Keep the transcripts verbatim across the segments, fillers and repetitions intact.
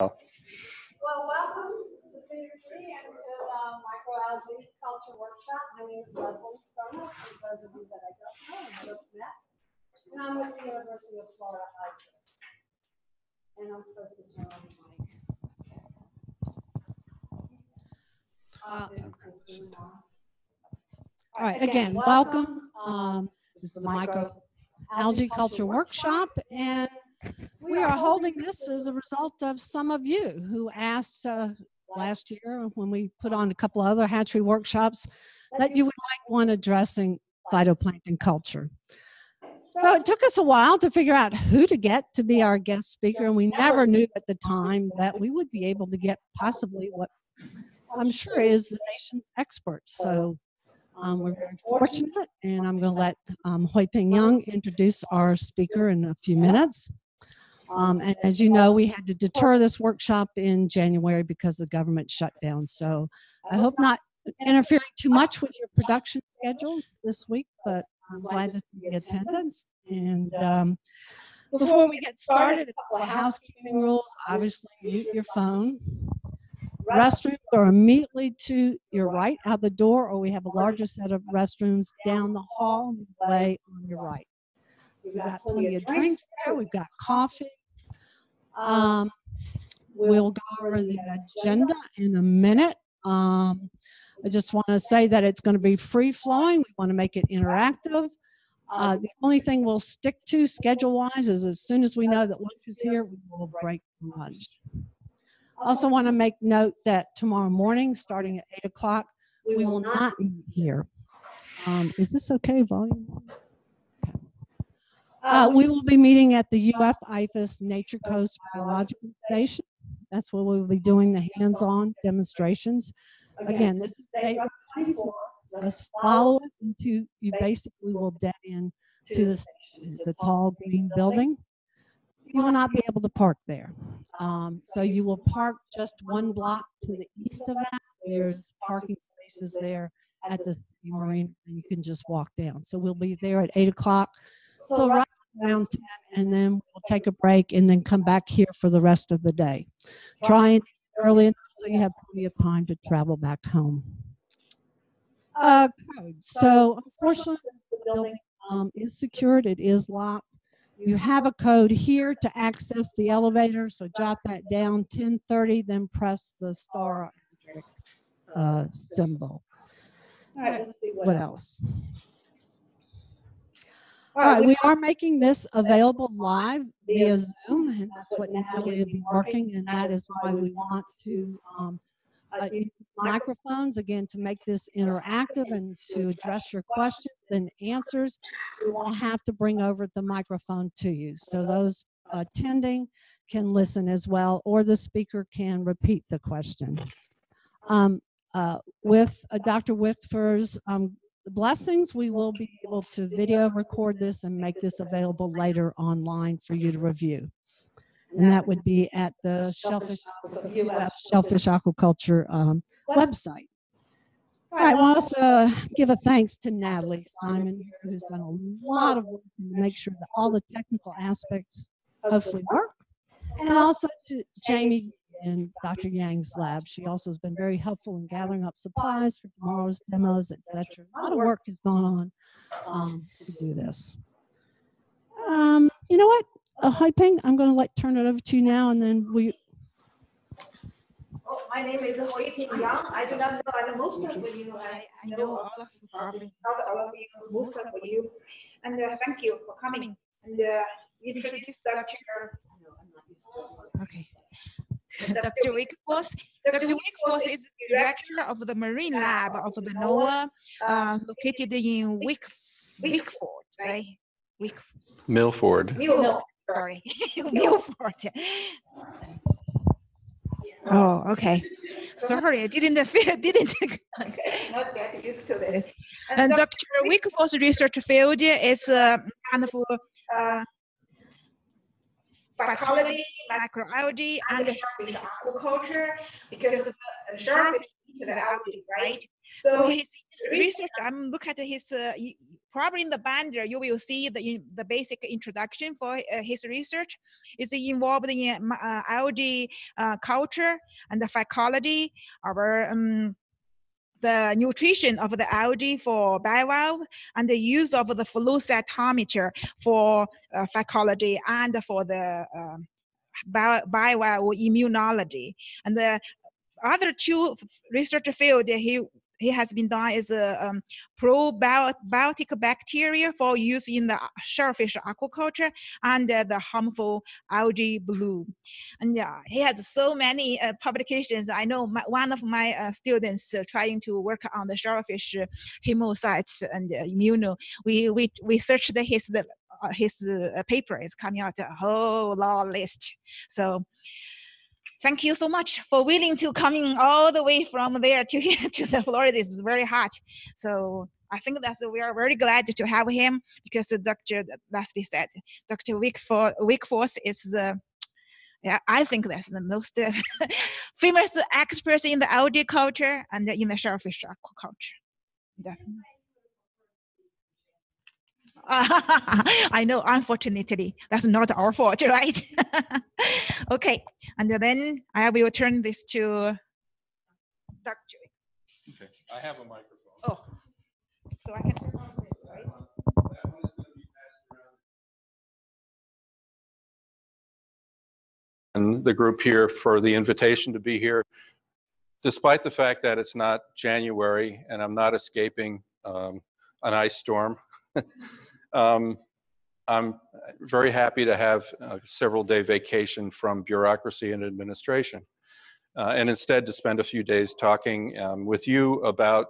Well, welcome to Cedar Key and to the microalgae culture workshop. My name is Leslie Sturmer, for those of you that I don't know and just met. And I'm with the University of Florida, I F A S. And I'm supposed to turn on the mic. Uh, uh, all right, again, welcome. welcome. Um, this is the microalgae culture workshop. and. We are holding this as a result of some of you who asked uh, last year when we put on a couple of other hatchery workshops that you would like one addressing phytoplankton culture. So it took us a while to figure out who to get to be our guest speaker, and we never knew at the time that we would be able to get possibly what I'm sure is the nation's expert. So um, we're very fortunate, and I'm going to let um, Huiping Yang introduce our speaker in a few minutes. Um, and as you know, we had to deter this workshop in January because the government shut down. So I hope not interfering too much with your production schedule this week, but I'm glad to see the attendance. And um, before we get started, a couple of housekeeping rules. Obviously, mute your phone. Restrooms are immediately to your right out the door, or we have a larger set of restrooms down the hall way on your right. We've got plenty of drinks there. We've got coffee. Um, we'll go over the agenda in a minute. Um, I just want to say that it's going to be free-flowing. We want to make it interactive. Uh, the only thing we'll stick to schedule-wise is as soon as we know that lunch is here, we will break for lunch. I also want to make note that tomorrow morning, starting at eight o'clock, we will not meet here. Um, is this okay, volume? Uh, we will be meeting at the U F I F A S Nature Coast Biological Station. That's where we will be doing the hands-on demonstrations. Again, this is day twenty-four. Just follow it until you basically will dead end to the station. It's a tall green building. You will not be able to park there. Um, so you will park just one block to the east of that. There's parking spaces there at the city marina, and you can just walk down. So we'll be there at eight o'clock. So right around ten, and then we'll take a break and then come back here for the rest of the day. Try and eat early enough so you have plenty of time to travel back home. Uh, so unfortunately, the building um, is secured. It is locked. You have a code here to access the elevator, so jot that down, ten thirty, then press the star uh, symbol. All right, let's see what else. All right, we are making this available live via Zoom, and that's what Natalie will be working, and that is why we want to um, uh, use microphones, again, to make this interactive and to address your questions and answers. We won't have to bring over the microphone to you, so those attending can listen as well, or the speaker can repeat the question. Um, uh, with uh, Doctor Wikfors' um, the blessings, we will be able to video record this and make this available later online for you to review. And that would be at the Shellfish, U F Shellfish Aquaculture um, website. All right, I want to give a thanks to Natalie Simon here, who's done a lot of work to make sure that all the technical aspects hopefully work. And also to Jamie in Doctor Yang's lab. She also has been very helpful in gathering up supplies for tomorrow's demos, et cetera. A lot of work has gone on um, to do this. Um, you know what, uh, Huiping, I'm going to let turn it over to you now, and then we. Oh, my name is Huiping Yang. I do not know. I know most of you. I, I know all of you, probably not all of you, most of you. And uh, thank you for coming. And uh, you introduced Doctor Okay. Doctor Wikfors. Doctor Wikfors is the director of the marine lab of the NOAA, uh, located in Wick, Wickford, right? Wickford. Milford. Milford. Sorry, Milford. Oh, okay. Sorry, I didn't didn't not get used to this. And Doctor Wikfors' research field is uh, kind of. Uh, Phycology, microalgae, and shellfish aquaculture, because of uh, shellfish to the algae, right? So his research, I'm looking at his uh, probably in the binder, you will see the, the basic introduction for uh, his research. It's involved in uh, algae uh, culture and the phycology, our um, the nutrition of the algae for bivalve, and the use of the flow cytometer for uh, phycology and for the uh, bi bivalve immunology. And the other two research fields he he has been done is uh, um, probiotic bacteria for use in the shellfish aquaculture and uh, the harmful algae bloom. And yeah, uh, he has so many uh, publications. I know my, one of my uh, students uh, trying to work on the shellfish uh, hemocytes and uh, immuno. We, we, we searched his, the, uh, his uh, paper. It's coming out a whole long list. So thank you so much for willing to coming all the way from there to here to the Florida. It's very hot. So I think that's, we are very glad to have him, because Doctor Leslie said, Doctor Wikfors is the, yeah, I think that's the most uh, famous expert in the algae culture and in the shellfish aquaculture. Yeah. I know, unfortunately, that's not our fault, right? Okay, and then I will turn this to Doctor Okay, I have a microphone. Oh, so I can turn on this, right? That one, that one is going to be passed around. And the group here for the invitation to be here, despite the fact that it's not January and I'm not escaping um, an ice storm. Um, I'm very happy to have a several day vacation from bureaucracy and administration, uh, and instead to spend a few days talking um, with you about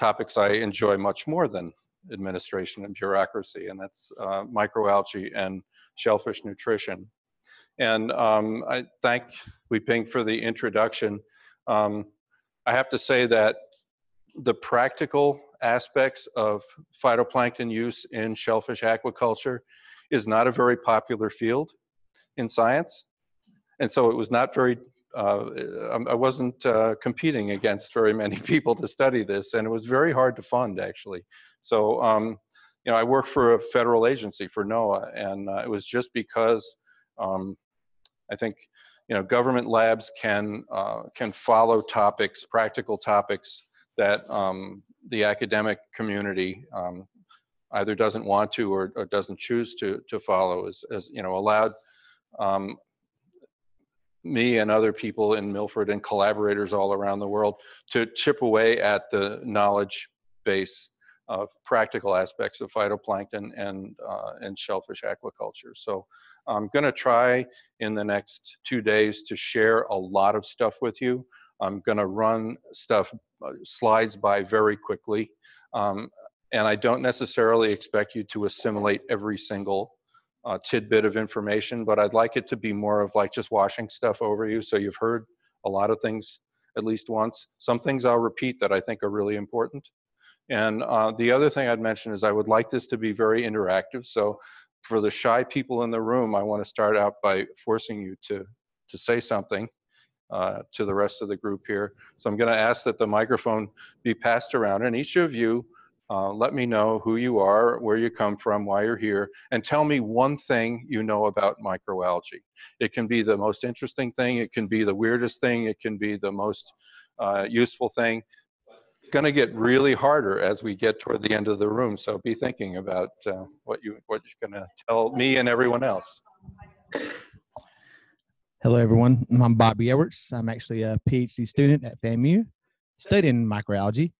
topics I enjoy much more than administration and bureaucracy, and that's uh, microalgae and shellfish nutrition. And um, I thank Huiping for the introduction. Um, I have to say that the practical aspects of phytoplankton use in shellfish aquaculture is not a very popular field in science, and so it was not very uh, I wasn't uh, competing against very many people to study this, and it was very hard to fund, actually. So um, you know, I work for a federal agency for NOAA, and uh, it was just because um, I think you know government labs can uh, can follow topics, practical topics that um, the academic community um, either doesn't want to or, or doesn't choose to to follow, as, as you know, allowed um, me and other people in Milford and collaborators all around the world to chip away at the knowledge base of practical aspects of phytoplankton and uh, and shellfish aquaculture. So I'm going to try in the next two days to share a lot of stuff with you. I'm going to run stuff uh, slides by very quickly, um, and I don't necessarily expect you to assimilate every single uh, tidbit of information, but I'd like it to be more of like just washing stuff over you, so you've heard a lot of things at least once. Some things I'll repeat that I think are really important, and uh, the other thing I'd mention is I would like this to be very interactive, so for the shy people in the room, I want to start out by forcing you to, to say something Uh, to the rest of the group here. So I'm going to ask that the microphone be passed around, and each of you uh, let me know who you are, where you come from, why you're here, and tell me one thing you know about microalgae. It can be the most interesting thing, it can be the weirdest thing, it can be the most uh, useful thing. It's going to get really harder as we get toward the end of the room, so be thinking about uh, what you, what you're going to tell me and everyone else. Hello everyone, I'm Bobby Edwards. I'm actually a PhD student at FAMU, studying microalgae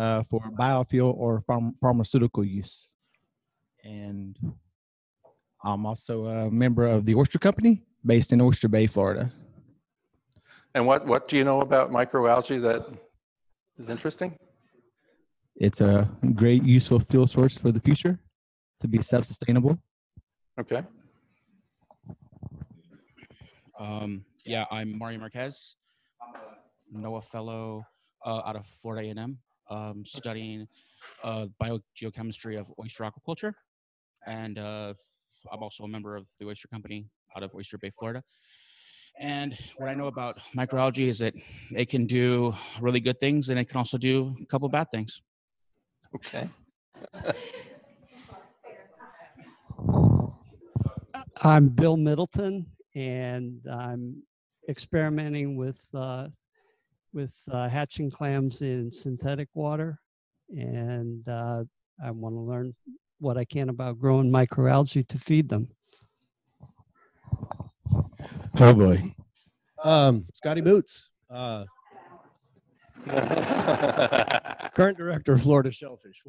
uh, for biofuel or pharm pharmaceutical use. And I'm also a member of the Oyster Company based in Oyster Bay, Florida. And what, what do you know about microalgae that is interesting? It's a great useful fuel source for the future to be self-sustainable. Okay. Um, yeah, I'm Mario Marquez, NOAA fellow uh, out of Florida A and M, um, studying uh, biogeochemistry of oyster aquaculture, and uh, I'm also a member of the Oyster Company out of Oyster Bay, Florida. And what I know about microalgae is that it can do really good things, and it can also do a couple of bad things. Okay. I'm Bill Middleton, and I'm experimenting with uh, with uh, hatching clams in synthetic water, and uh, I want to learn what I can about growing microalgae to feed them. Oh boy, um, Scotty Boots, uh, current director of Florida Shellfish.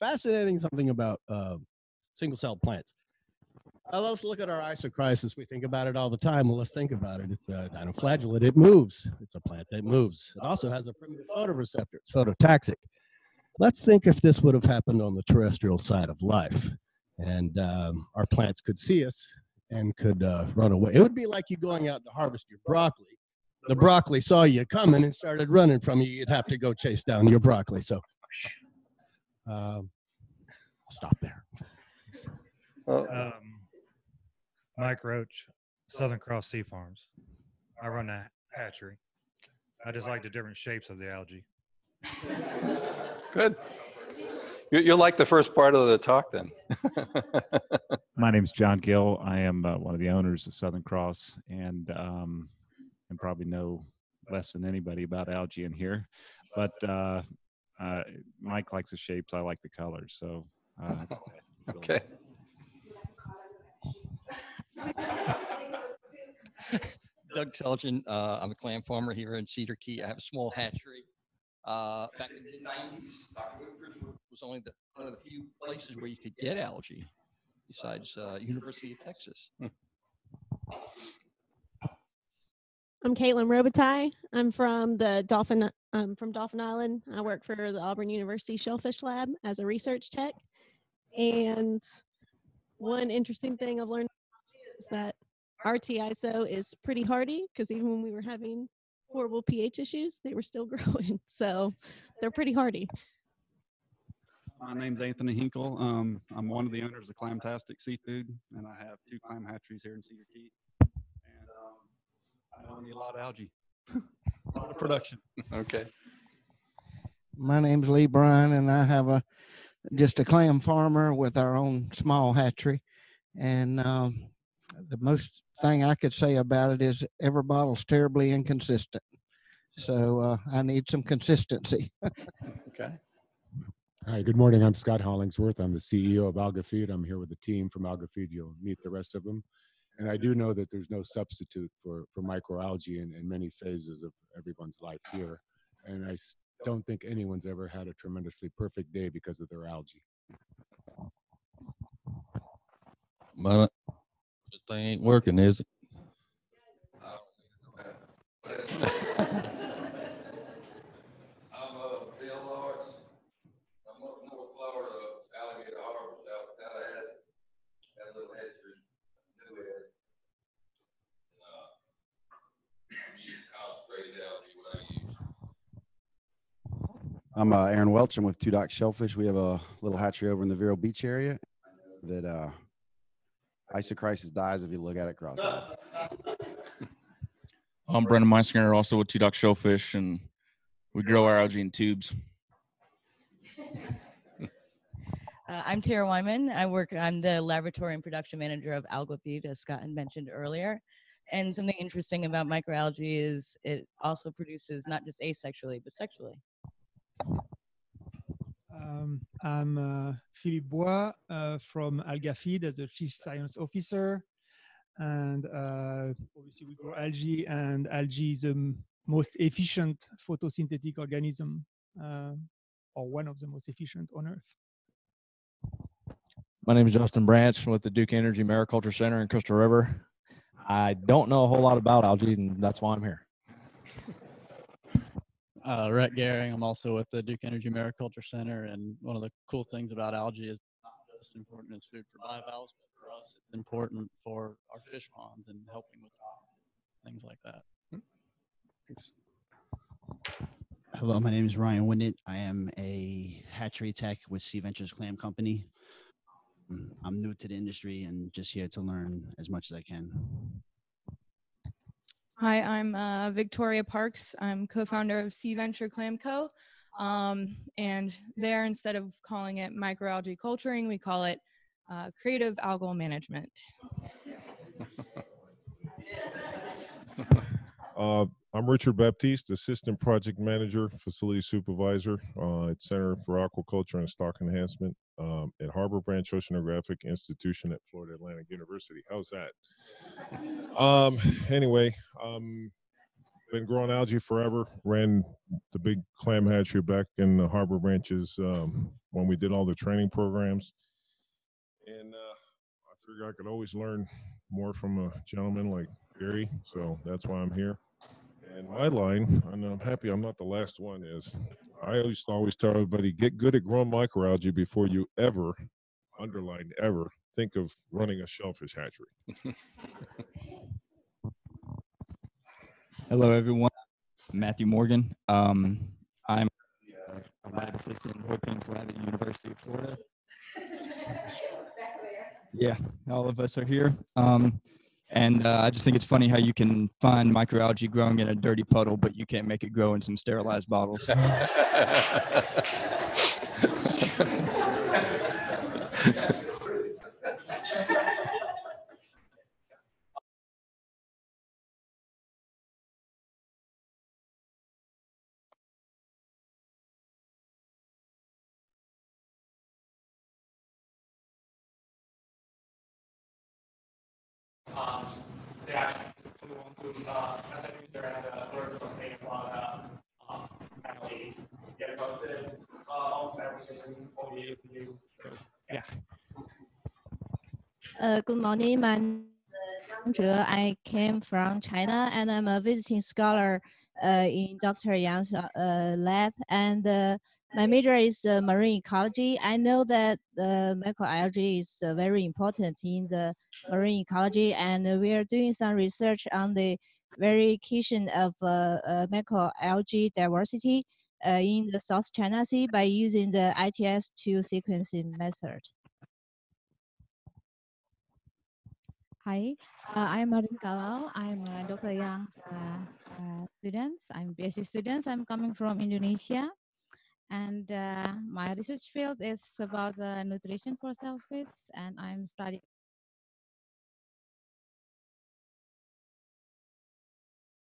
Fascinating something about uh, single-celled plants. Uh, let's look at our isochrysis. We think about it all the time. Well, let's think about it. It's a dinoflagellate. It moves. It's a plant that moves. It also has a primitive photoreceptor. It's phototaxic. Let's think if this would have happened on the terrestrial side of life, and um, our plants could see us and could uh, run away. It would be like you going out to harvest your broccoli. The broccoli saw you coming and started running from you. You'd have to go chase down your broccoli. So um, stop there. Um, Mike Roach, Southern Cross Sea Farms. I run a hatchery. I just like the different shapes of the algae. Good. You, you like the first part of the talk then. My name's John Gill. I am uh, one of the owners of Southern Cross, and um, and probably know less than anybody about algae in here. But uh, uh, Mike likes the shapes. I like the colors. So uh, okay. Doug Selgin, uh, I'm a clam farmer here in Cedar Key. I have a small hatchery. Uh, back in the nineties, Doctor Wikfors was only the, one of the few places where you could get algae, besides uh, University of Texas. Hmm. I'm Caitlin Robitaille. I'm from the Dauphin, um, from Dauphin Island. I work for the Auburn University Shellfish Lab as a research tech. And one interesting thing I've learned is that our T I S O is pretty hardy, because even when we were having horrible pH issues, they were still growing. So they're pretty hardy. My name's Anthony Hinkle. Um, I'm one of the owners of Clamtastic Seafood, and I have two clam hatcheries here in Cedar Key. And um, I don't need a lot of algae, a lot of production. Okay. My name's Lee Bryan, and I have a just a clam farmer with our own small hatchery. And um, the most thing I could say about it is every bottle's terribly inconsistent. So uh, I need some consistency. Okay. Hi, good morning. I'm Scott Hollingsworth. I'm the C E O of AlgaeFeed. I'm here with the team from AlgaeFeed. You'll meet the rest of them. And I do know that there's no substitute for, for microalgae in, in many phases of everyone's life here. And I don't think anyone's ever had a tremendously perfect day because of their algae. But this thing ain't working, is it? I'm uh, Bill Lawrence. I'm up north Florida, Alligator Harbor, out of Tallahassee. That little hatchery, new head. And uh, I'm using concentrated algae, what I use. I'm uh, Aaron Welch. I'm with Two Docks Shellfish. We have a little hatchery over in the Vero Beach area that uh, Isochrysis dies if you look at it cross-eyed. I'm Brendan Meisinger, also with Two Docks Shellfish, and we grow our algae in tubes. uh, I'm Tara Wyman. I work. I'm the laboratory and production manager of AlgaeFeed, as Scott had mentioned earlier. And something interesting about microalgae is it also produces not just asexually but sexually. Um, I'm uh, Philippe Bois uh, from AlgaeFeed as the Chief Science Officer, and uh, obviously we grow algae, and algae is the most efficient photosynthetic organism, uh, or one of the most efficient on Earth. My name is Justin Branch with the Duke Energy Mariculture Center in Crystal River. I don't know a whole lot about algae, and that's why I'm here. Uh, Rhett Gehring. I'm also with the Duke Energy Mariculture Center, and one of the cool things about algae is not just important as food for bivalves, but for us it's important for our fish ponds and helping with things like that. Hello, my name is Ryan Winnett. I am a hatchery tech with Sea Ventures Clam Company. I'm new to the industry and just here to learn as much as I can. Hi, I'm uh, Victoria Parks. I'm co-founder of Sea Venture Clam Co. Um, and there, instead of calling it microalgae culturing, we call it uh, creative algal management. uh, I'm Richard Baptiste, Assistant Project Manager, Facility Supervisor uh, at Center for Aquaculture and Stock Enhancement um, at Harbor Branch Oceanographic Institution at Florida Atlantic University. How's that? um, anyway, um, been growing algae forever. Ran the big clam hatchery back in the Harbor Branches um, when we did all the training programs. And uh, I figured I could always learn more from a gentleman like Gary, so that's why I'm here. And my line, and I'm happy I'm not the last one, is I always always tell everybody, get good at growing microalgae before you ever, underline ever, think of running a shellfish hatchery. Hello, everyone. Matthew Morgan. Um, I'm a lab assistant in Huiping's lab at the University of Florida. Yeah, all of us are here. Um, and uh, I just think it's funny how you can find microalgae growing in a dirty puddle, but you can't make it grow in some sterilized bottles. Um, they actually just flew on to uh, Method and uh, learned from Santa Clara, um, families, get about this, uh, almost everything for the A C U. So, yeah. Uh, good morning, my name is Zhang Zhe. I came from China and I'm a visiting scholar uh, in Doctor Yang's uh, lab. And uh, my major is uh, marine ecology. I know that uh, microalgae is uh, very important in the marine ecology, and we are doing some research on the verification of uh, uh, microalgae diversity uh, in the South China Sea by using the I T S two sequencing method. Hi, uh, I'm Marin Kalau. I'm uh, Doctor Yang's uh, uh, student. I'm PhD student. I'm coming from Indonesia. And uh, my research field is about uh, nutrition for shellfish, and I'm studying